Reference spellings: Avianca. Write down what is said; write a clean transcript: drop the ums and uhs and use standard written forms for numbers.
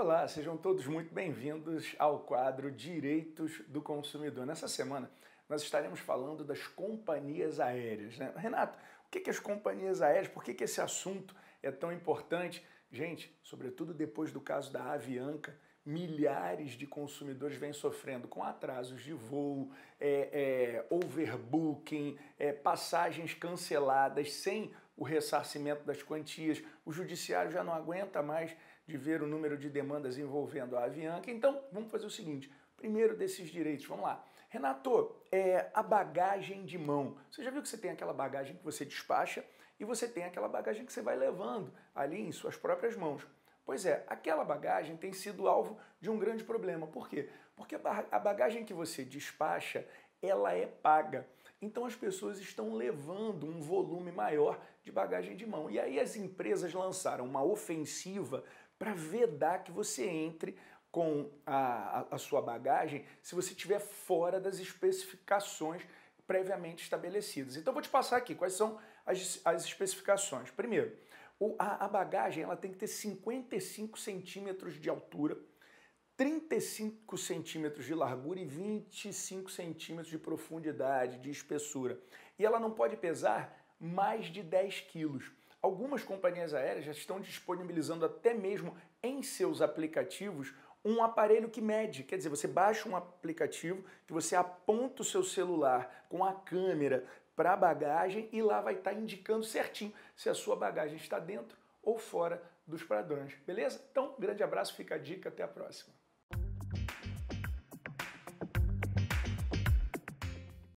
Olá, sejam todos muito bem-vindos ao quadro Direitos do Consumidor. Nessa semana nós estaremos falando das companhias aéreas, né? Renato, o que é as companhias aéreas? Por que esse assunto é tão importante? Gente, sobretudo depois do caso da Avianca, milhares de consumidores vêm sofrendo com atrasos de voo, overbooking, passagens canceladas sem o ressarcimento das quantias. O judiciário já não aguenta mais de ver o número de demandas envolvendo a Avianca. Então, vamos fazer o seguinte, primeiro desses direitos, vamos lá. Renato, a bagagem de mão. Você já viu que você tem aquela bagagem que você despacha e você tem aquela bagagem que você vai levando ali em suas próprias mãos. Pois é, aquela bagagem tem sido alvo de um grande problema. Por quê? Porque a bagagem que você despacha, ela é paga. Então as pessoas estão levando um volume maior de bagagem de mão. E aí as empresas lançaram uma ofensiva para vedar que você entre com a sua bagagem se você estiver fora das especificações previamente estabelecidas. Então vou te passar aqui quais são as especificações. Primeiro, a bagagem ela tem que ter 55 centímetros de altura, 35 centímetros de largura e 25 centímetros de profundidade, de espessura. E ela não pode pesar mais de 10 quilos. Algumas companhias aéreas já estão disponibilizando até mesmo em seus aplicativos um aparelho que mede, quer dizer, você baixa um aplicativo que você aponta o seu celular com a câmera para a bagagem e lá vai estar indicando certinho se a sua bagagem está dentro ou fora dos padrões, beleza? Então, grande abraço, fica a dica, até a próxima.